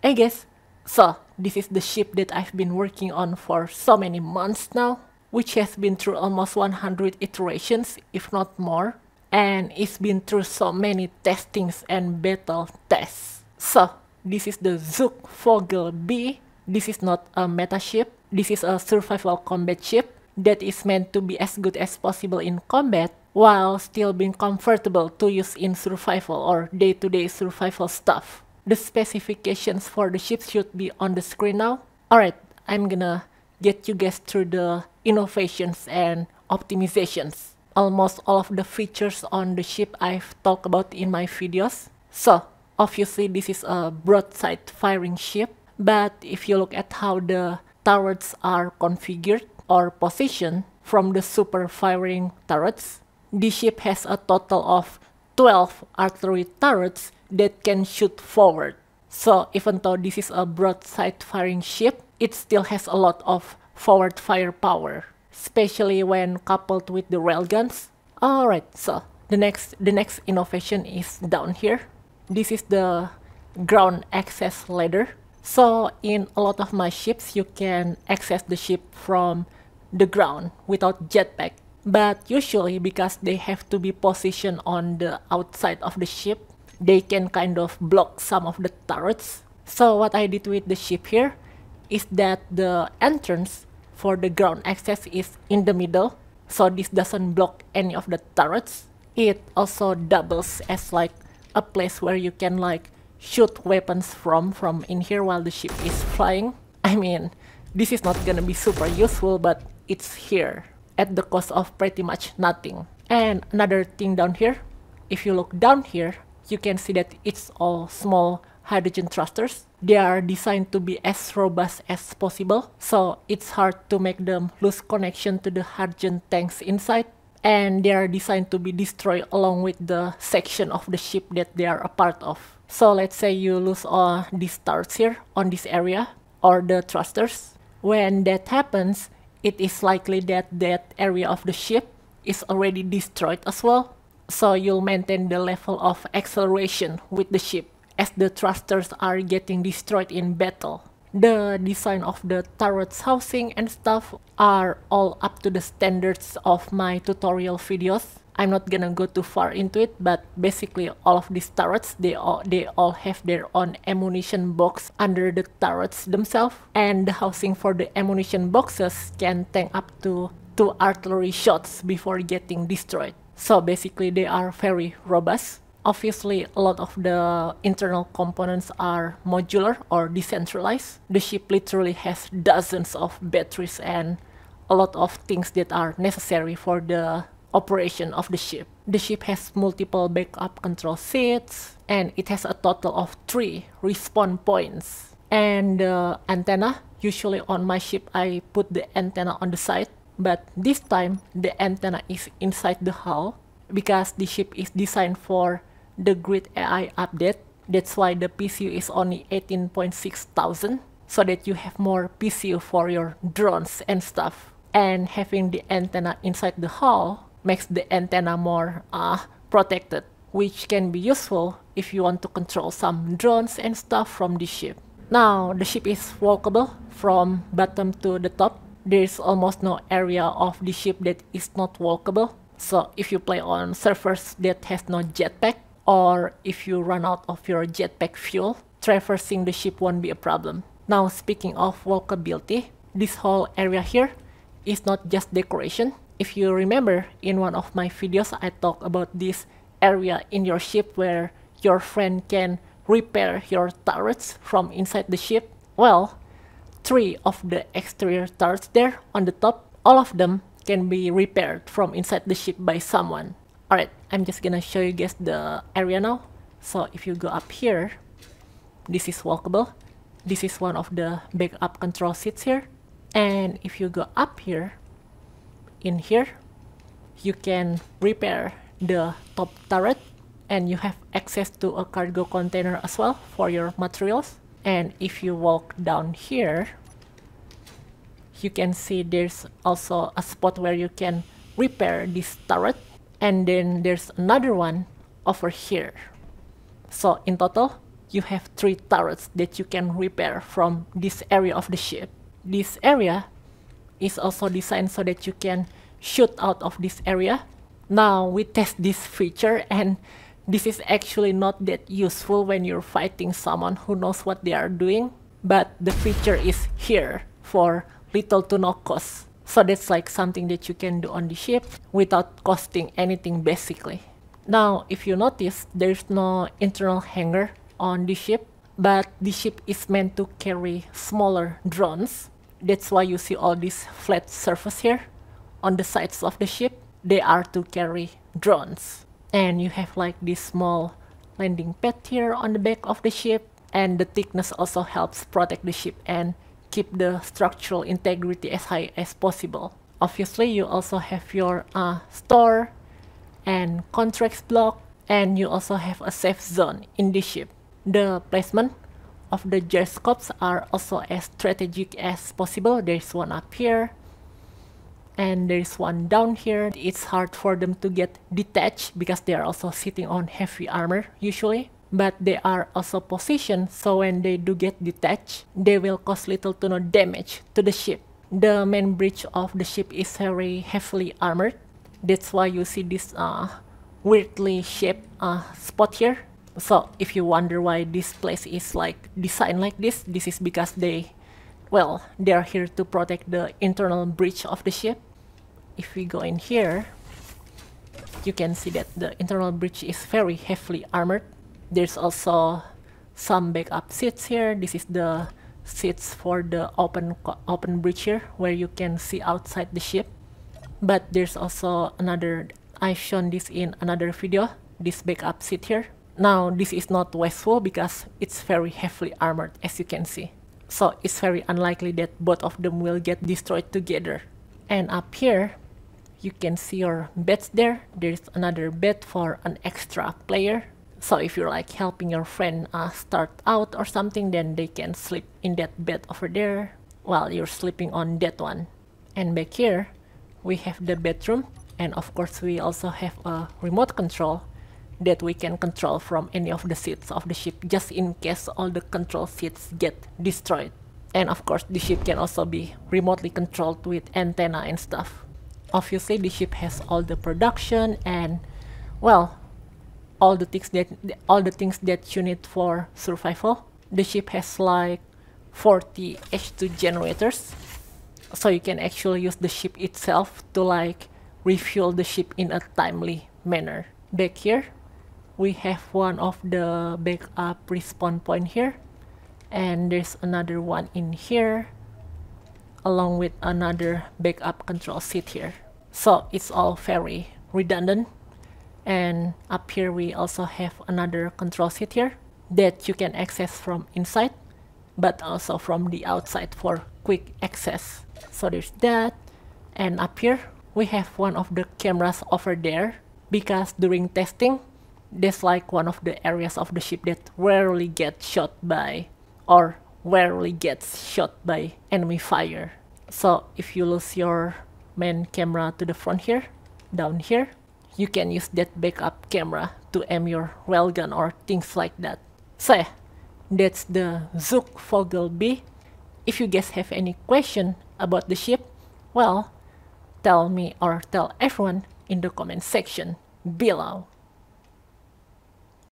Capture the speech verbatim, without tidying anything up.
Hey guys, so this is the ship that I've been working on for so many months now, which has been through almost one hundred iterations, if not more, and it's been through so many testings and battle tests. So this is the Zook Vogel B. This is not a meta ship, this is a survival combat ship that is meant to be as good as possible in combat while still being comfortable to use in survival or day-to-day survival stuff. The specifications for the ship should be on the screen now. Alright, I'm gonna get you guys through the innovations and optimizations. Almost all of the features on the ship I've talked about in my videos. So, obviously this is a broadside firing ship, but if you look at how the turrets are configured or positioned from the super firing turrets, this ship has a total of twelve R three turrets that can shoot forward. So even though this is a broadside firing ship, it still has a lot of forward firepower, especially when coupled with the railguns. Alright, so the next the next innovation is down here. This is the ground access ladder. So in a lot of my ships, you can access the ship from the ground without jetpack. But usually because they have to be positioned on the outside of the ship, they can kind of block some of the turrets. So what I did with the ship here is that the entrance for the ground access is in the middle, so this doesn't block any of the turrets. It also doubles as like a place where you can like shoot weapons from from in here while the ship is flying. I mean, this is not gonna be super useful, but it's here at the cost of pretty much nothing. And another thing down here, if you look down here, you can see that it's all small hydrogen thrusters. They are designed to be as robust as possible, so it's hard to make them lose connection to the hydrogen tanks inside, and they are designed to be destroyed along with the section of the ship that they are a part of. So let's say you lose all these turrets here on this area, or the thrusters. When that happens, it is likely that that area of the ship is already destroyed as well. So you'll maintain the level of acceleration with the ship as the thrusters are getting destroyed in battle. The design of the turrets, housing and stuff are all up to the standards of my tutorial videos. I'm not gonna go too far into it, but basically all of these turrets, they all, they all have their own ammunition box under the turrets themselves. And the housing for the ammunition boxes can tank up to two artillery shots before getting destroyed. So basically they are very robust. Obviously a lot of the internal components are modular or decentralized. The ship literally has dozens of batteries and a lot of things that are necessary for the operation of the ship. The ship has multiple backup control seats, and it has a total of three respawn points. And the antenna, usually on my ship I put the antenna on the side, but this time the antenna is inside the hull because the ship is designed for the grid A I update. That's why the P C U is only eighteen point six thousand, so that you have more P C U for your drones and stuff. And having the antenna inside the hull makes the antenna more uh, protected, which can be useful if you want to control some drones and stuff from the ship. Now the ship is walkable from bottom to the top. There's almost no area of the ship that is not walkable. So if you play on surface that has no jetpack, or if you run out of your jetpack fuel, traversing the ship won't be a problem. Now speaking of walkability, this whole area here is not just decoration. If you remember, in one of my videos I talked about this area in your ship where your friend can repair your turrets from inside the ship. Well, three of the exterior turrets there on the top, all of them can be repaired from inside the ship by someone. Alright, I'm just gonna show you guys the area now. So if you go up here, this is walkable. This is one of the backup control seats here. And if you go up here, in here, you can repair the top turret, and you have access to a cargo container as well for your materials. And if you walk down here, you can see there's also a spot where you can repair this turret, and then there's another one over here. So in total, you have three turrets that you can repair from this area of the ship. This area is also designed so that you can shoot out of this area. Now we test this feature, and this is actually not that useful when you're fighting someone who knows what they are doing, but the feature is here for little to no cost. So that's like something that you can do on the ship without costing anything basically. Now if you notice, there's no internal hangar on the ship, but the ship is meant to carry smaller drones. That's why you see all this flat surface here on the sides of the ship. They are to carry drones. And you have like this small landing pad here on the back of the ship, and the thickness also helps protect the ship and keep the structural integrity as high as possible. Obviously you also have your uh, store and contracts block, and you also have a safe zone in the ship. The placement of the gyroscopes are also as strategic as possible. There's one up here and there's one down here. It's hard for them to get detached because they are also sitting on heavy armor usually, but they are also positioned so when they do get detached, they will cause little to no damage to the ship. The main bridge of the ship is very heavily armored. That's why you see this uh, weirdly shaped uh, spot here. So if you wonder why this place is like designed like this, this is because they, well, they are here to protect the internal breach of the ship. If we go in here, you can see that the internal breach is very heavily armored. There's also some backup seats here. This is the seats for the open, open breach here where you can see outside the ship. But there's also another, I've shown this in another video, this backup seat here. Now this is not wasteful because it's very heavily armored as you can see. So it's very unlikely that both of them will get destroyed together. And up here, you can see your beds there. There's another bed for an extra player. So if you're like helping your friend uh, start out or something, then they can sleep in that bed over there while you're sleeping on that one. And back here, we have the bedroom. And of course, we also have a remote control that we can control from any of the seats of the ship, just in case all the control seats get destroyed. And of course the ship can also be remotely controlled with antenna and stuff. Obviously the ship has all the production and, well, all the things that all the things that you need for survival. The ship has like forty H two generators, so you can actually use the ship itself to like refuel the ship in a timely manner. Back here we have one of the backup respawn point here, and there's another one in here along with another backup control seat here. So it's all very redundant. And up here we also have another control seat here that you can access from inside but also from the outside for quick access. So there's that. And up here we have one of the cameras over there because during testing, that's like one of the areas of the ship that rarely gets shot by or rarely gets shot by enemy fire. So if you lose your main camera to the front here, down here, you can use that backup camera to aim your railgun or things like that. So yeah, that's the Zook Vogel B. If you guys have any question about the ship, well, tell me or tell everyone in the comment section below.